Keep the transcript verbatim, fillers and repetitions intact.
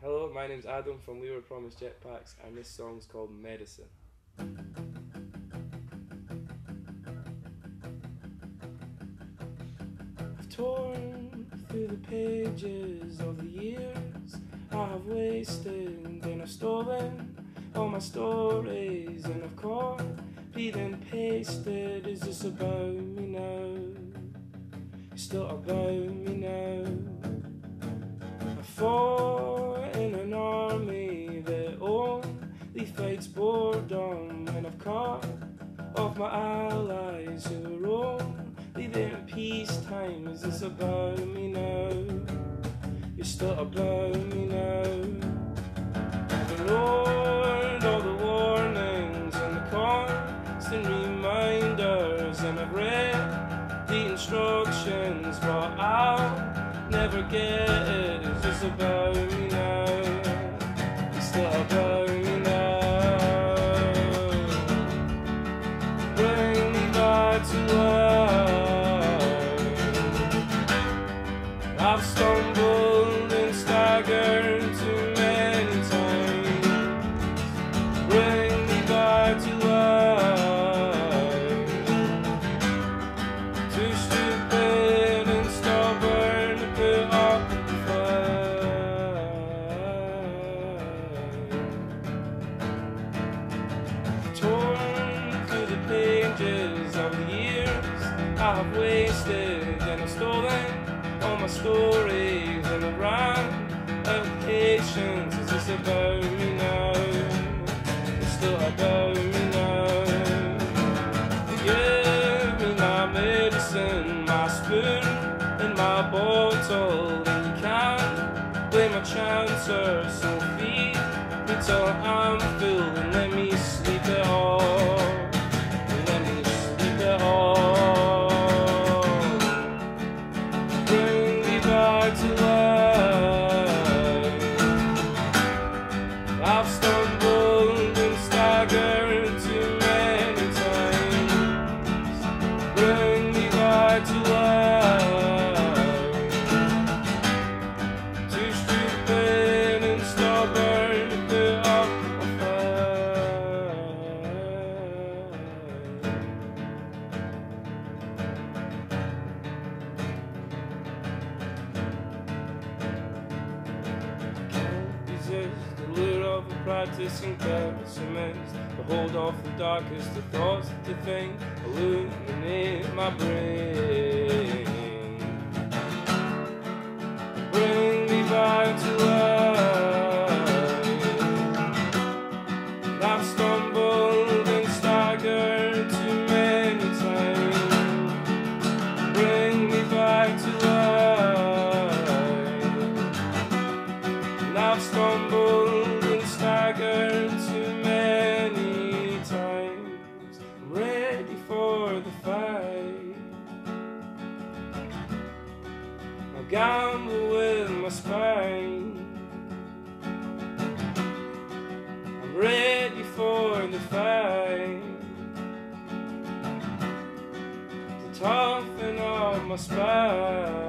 Hello, my name's Adam from We Were Promised Jetpacks, and this song's called Medicine. I've torn through the pages of the years I have wasted, and I've stolen all my stories, and I've caught breathing pasted. Is this about me now? It's not about me now. I fought in an army that only fights boredom, and I've cut off my allies who were only there in peacetime. Is this about me now? It's not about me now. And I've read the instructions, but I'll never get it. It's just about me now. It's not about me now. Bring me back to life. I've stumbled and staggered too many times. Bring me back to life. Of the years I have wasted, and I've stolen all my stories, and I've run out of patience. Is this about me now? It's still about me now. Give me my medicine, my spoon and my bottle, and you can't blame my chancer, so feed me till I'm full and let me sleep it all. I've stumbled and staggered too many times. Bring me back to life. Too stupid and stubborn to put up a fight. Can't resist the lure of a practicing pessimist. I hold off the darkest of thoughts to think, illuminate my brain. Bring me back to life. I've stumbled and staggered too many times. Bring me back to life. And I've stumbled too many times. I'm ready for the fight. I gamble with my spine. I'm ready for the fight. To toughen up my spine.